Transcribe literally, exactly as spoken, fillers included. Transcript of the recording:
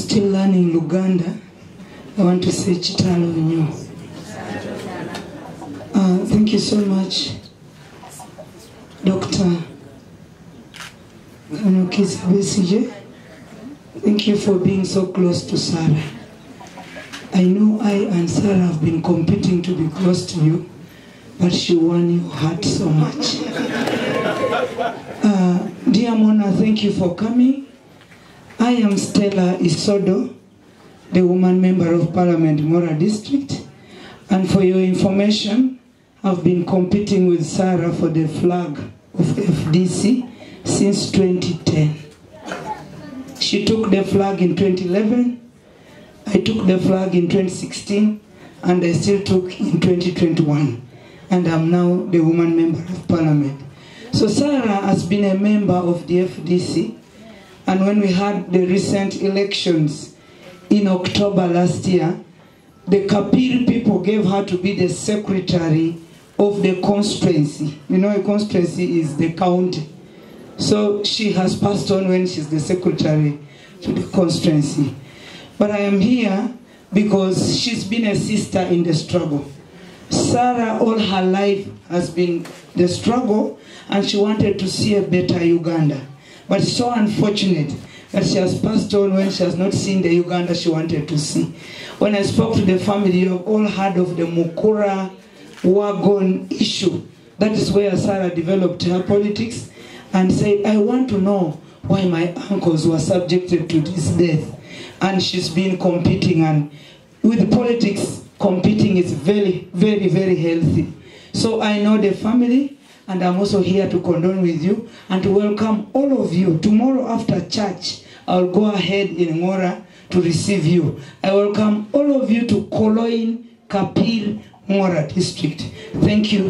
I'm still learning Luganda. I want to say Chitalo Nyo. Uh, thank you so much, Doctor Kanokisabesije. Thank you for being so close to Sarah. I know I and Sarah have been competing to be close to you, but she won your heart so much. Uh, dear Mona, thank you for coming. I am Stella Isodo, the woman member of Parliament, Ngora District. And for your information, I've been competing with Sarah for the flag of F D C since twenty ten. She took the flag in twenty eleven, I took the flag in twenty sixteen, and I still took in twenty twenty-one. And I'm now the woman member of Parliament. So Sarah has been a member of the F D C, and when we had the recent elections in October last year, the Kapiri people gave her to be the secretary of the constituency. You know, a constituency is the county. So she has passed on when she's the secretary to the constituency. But I am here because she's been a sister in the struggle. Sarah, all her life, has been the struggle, and she wanted to see a better Uganda. But it's so unfortunate that she has passed on when she has not seen the Uganda she wanted to see. When I spoke to the family, you have all heard of the Mukura wagon issue. That is where Sarah developed her politics and said, I want to know why my uncles were subjected to this death. And she's been competing, and with politics, competing is very, very, very healthy. So I know the family, and I'm also here to condone with you and to welcome all of you. Tomorrow after church, I'll go ahead in Ngora to receive you. I welcome all of you to Koloin Kapil, Ngora District. Thank you.